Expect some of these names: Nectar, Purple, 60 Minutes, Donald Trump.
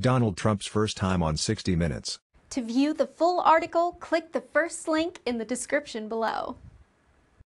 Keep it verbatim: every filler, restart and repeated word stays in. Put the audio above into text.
Donald Trump's first time on sixty minutes. To view the full article, click the first link in the description below.